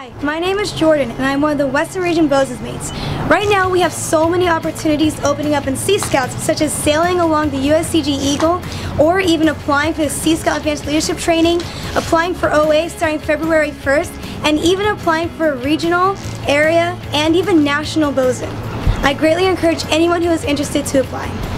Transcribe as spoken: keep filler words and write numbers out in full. Hi, my name is Jordyn and I'm one of the Western Region Bosun's mates. Right now we have so many opportunities opening up in Sea Scouts, such as sailing along the U S C G Eagle or even applying for the Sea Scout Advanced Leadership Training, applying for O A starting February first, and even applying for a regional, area, and even national bosun. I greatly encourage anyone who is interested to apply.